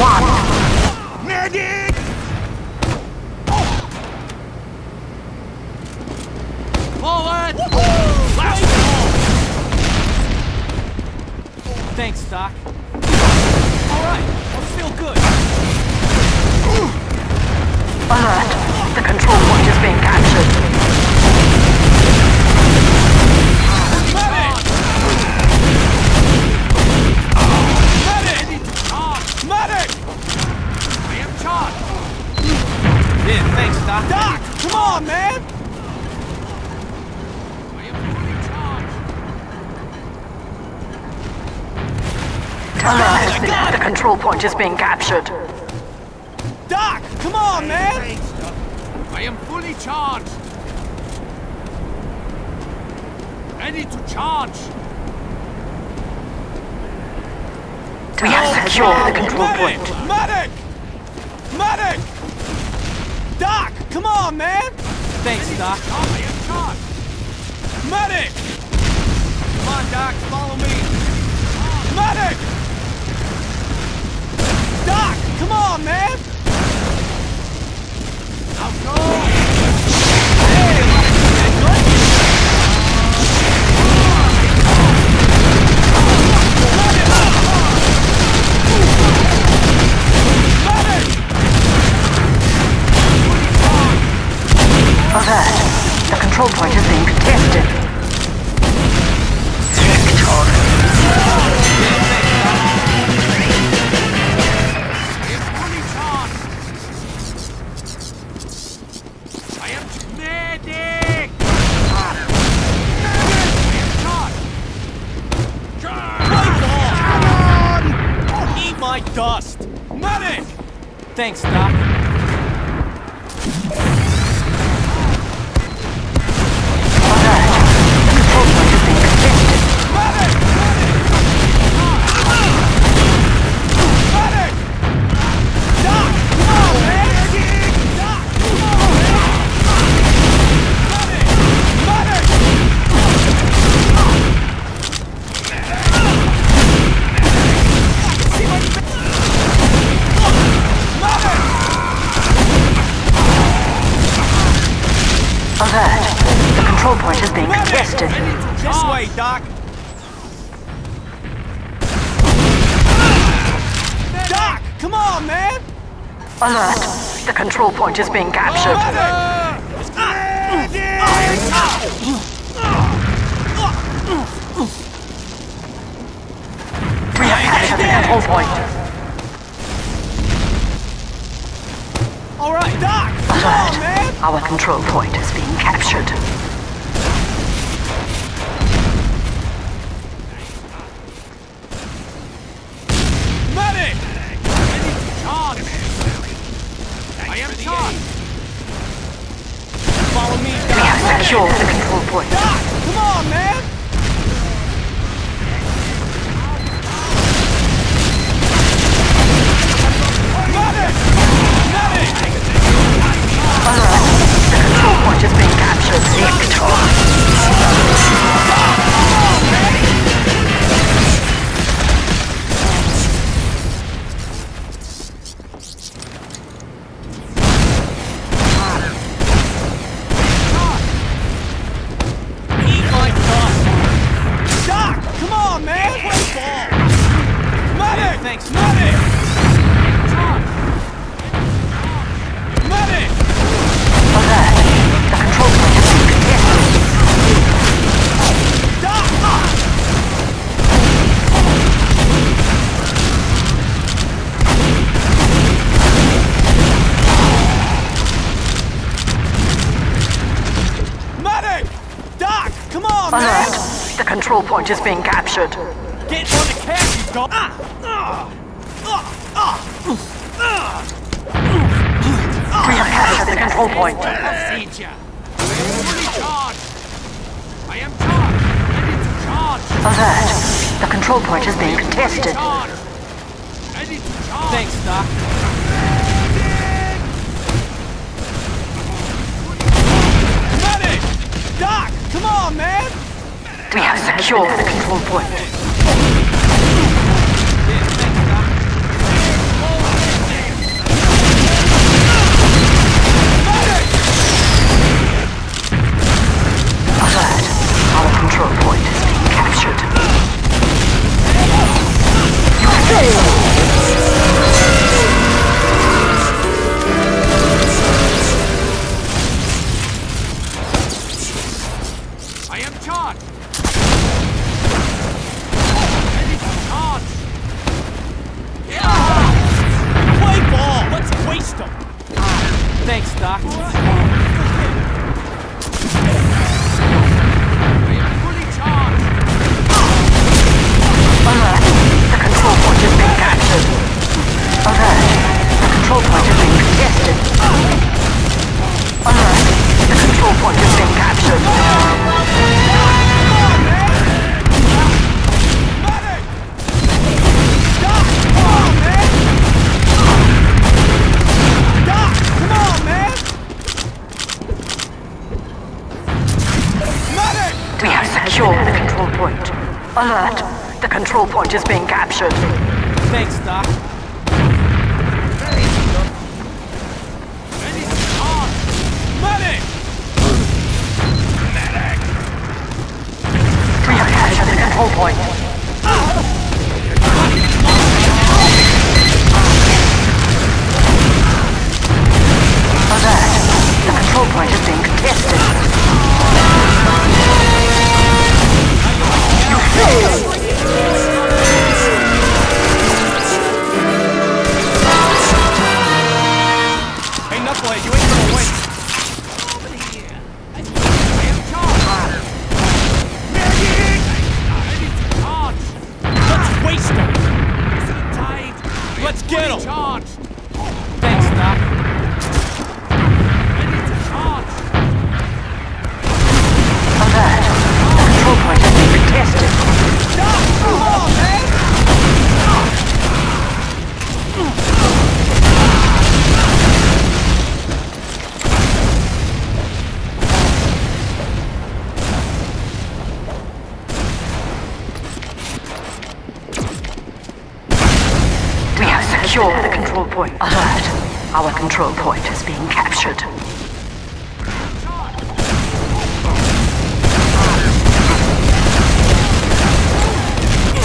one. Medic! Forward! Last call! Thanks, Doc. Alright, I'm still good. Alert! The control point is being captured. Yeah, thanks, Doc. Doc, come on, man! I am in charge. Alert, the control point is being captured. Doc, come on, man! Thanks, Doc. I am fully charged. Ready to charge. We have secured the control point. Medic! Medic! Doc, come on, man! Thanks, Doc. Medic! Come on, Doc, follow me. Medic! Doc, come on, man! Now go! Hey, Alert! The control point is being contested. Victory! I am medic! Medic! I am charged! Eat my dust! Medic! Thanks, Doc. Doc! Doc! Come on, man! Alert! The control point is being captured. We have captured the control point. Alright, Doc! Alert! Our control point is being captured. Sure, the control point. Doc, come on, man! Medic! Medic! Alright, the control point has been captured. Victor! Is being captured. Get on the cab, you dog. We have captured the control point. I am charged. Ready to charge. Alert. The control point is being contested. Ready to charge. Thanks, Doc. Medic! Doc, come on, man! We have secured the control point. Alert! The control point is being captured. Thanks, Doc. Medic! Medic! We have captured the control point. Alert! The control point is being contested. You failed! Hey, Knucklehead, you ain't gonna win. Let's get him! Thanks, Doc. I need to charge! Alert! The control point has been contested! Doc! Come on, man! Secure the control point. Alert! Our control point is being captured. We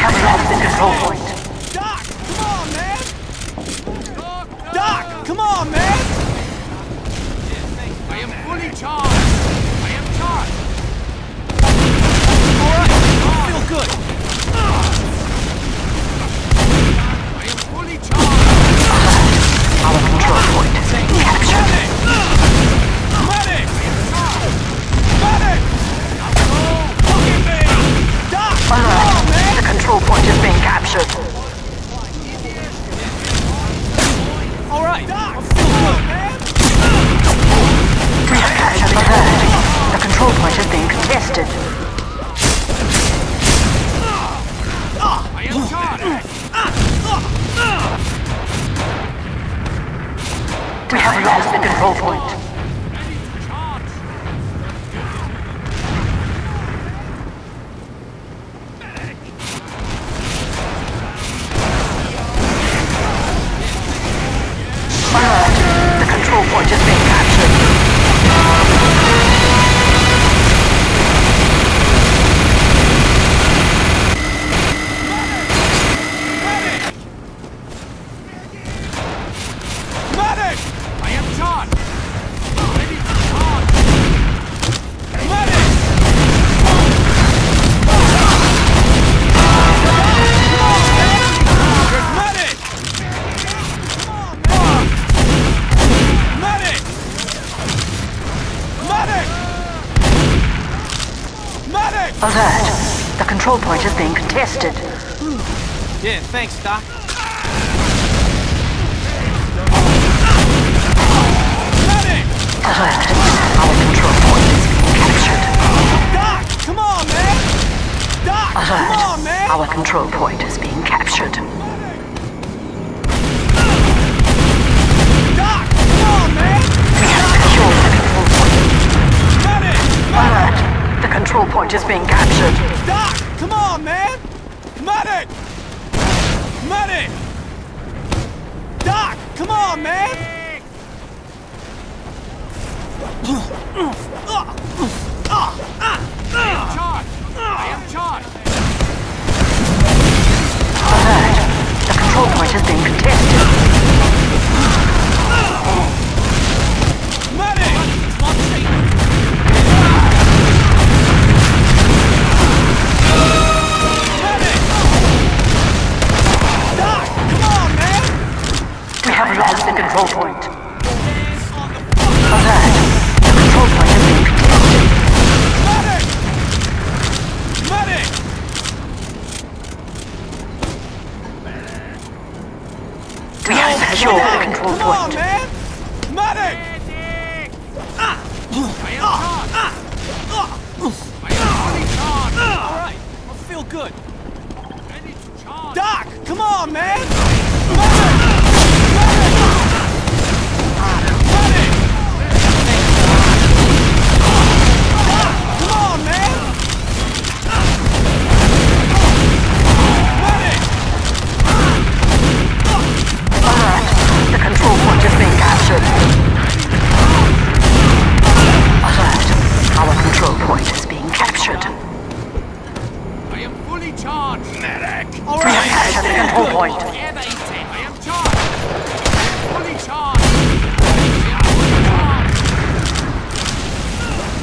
have lost the control point. Doc! Come on, man! Doc! Come on, man! I am fully charged! I am charged! All right! I feel good! Our control point is being captured. Medic! Medic! Look at me! Doc! Alert! The control point is being captured. Alright! We have captured Alert. The control point is being contested. I am charged! We have lost the control point. Alert! The control point is being captured. Alert! The control point is being contested. Yeah, thanks, Doc. Alert! Our control point is being captured. Doc! Come on, man! Doc! Alert! Come on, man! Our control point is being captured. Doc! Come on, man! We have secured the control point. Alert! The control point is being captured. Doc! Come on, man! Medic! Medic! Doc! Come on, man! I am charged! Alert! The control point has been contested. Medic! We have lost the control point. Alert! The control point has been contested. Medic! Medic! We have secured the control point. Come on, man! Medic! I am fully charged! Alright, I feel good. I need to charge. Doc! Come on, man! Medic! Come on, man! charged! Medic! All right! We have captured the control point. I am charged! Fully charged! I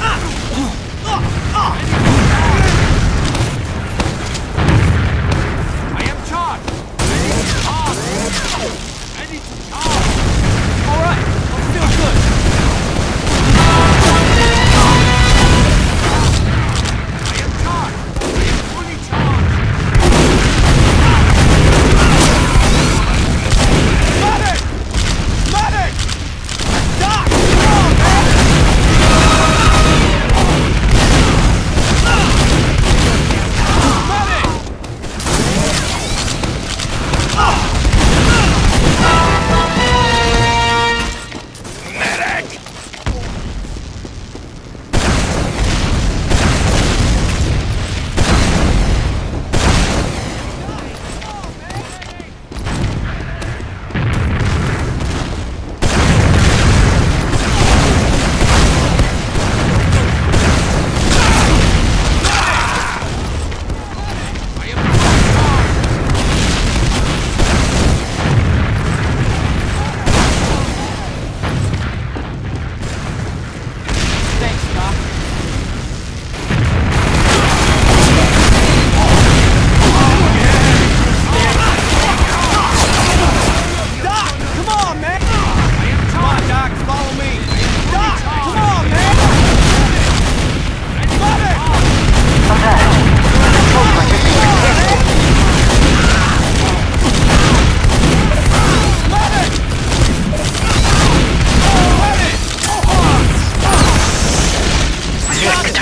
am charged! Ready to charge! Ready to charge! All right! I'm still good!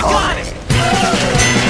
Got it!